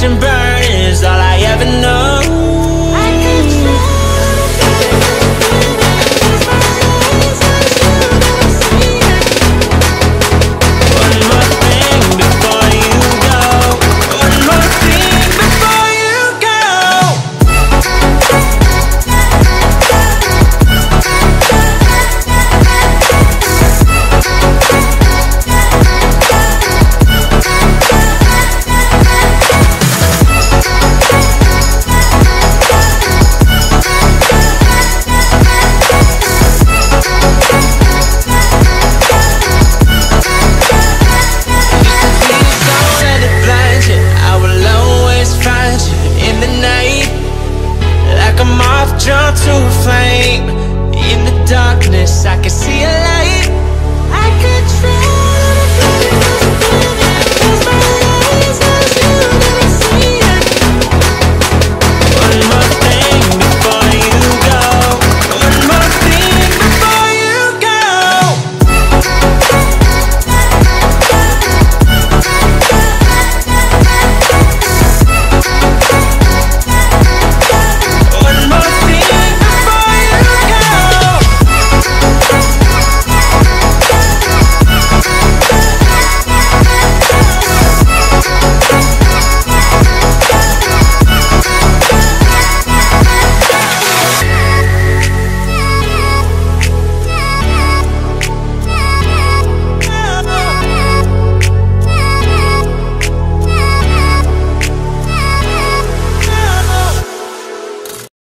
crash and burn is all I ever know. Drawn to a flame in the darkness, I can see a light.